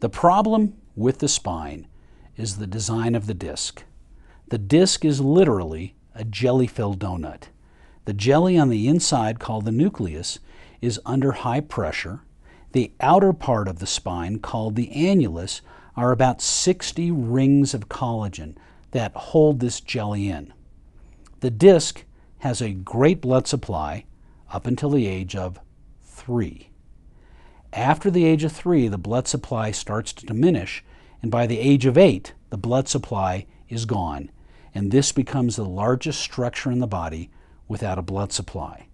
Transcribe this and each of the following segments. The problem with the spine is the design of the disc. The disc is literally a jelly-filled donut. The jelly on the inside, called the nucleus, is under high pressure. The outer part of the spine, called the annulus, are about 60 rings of collagen that hold this jelly in. The disc has a great blood supply up until the age of 3. After the age of 3, the blood supply starts to diminish, and by the age of 8, the blood supply is gone, and this becomes the largest structure in the body without a blood supply.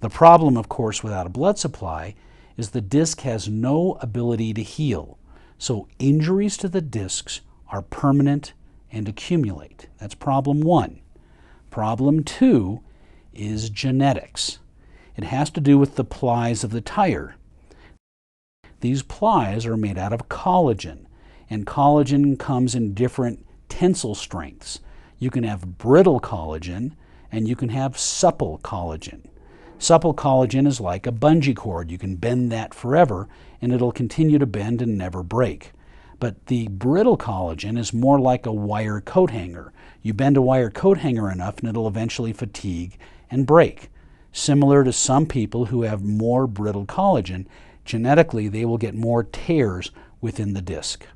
The problem, of course, without a blood supply is the disc has no ability to heal, so injuries to the discs are permanent and accumulate. That's problem 1. Problem 2 is genetics. It has to do with the plies of the tire. These plies are made out of collagen, and collagen comes in different tensile strengths. You can have brittle collagen, and you can have supple collagen. Supple collagen is like a bungee cord. You can bend that forever, and it'll continue to bend and never break. But the brittle collagen is more like a wire coat hanger. You bend a wire coat hanger enough, and it'll eventually fatigue and break. Similar to some people who have more brittle collagen, genetically they will get more tears within the disc.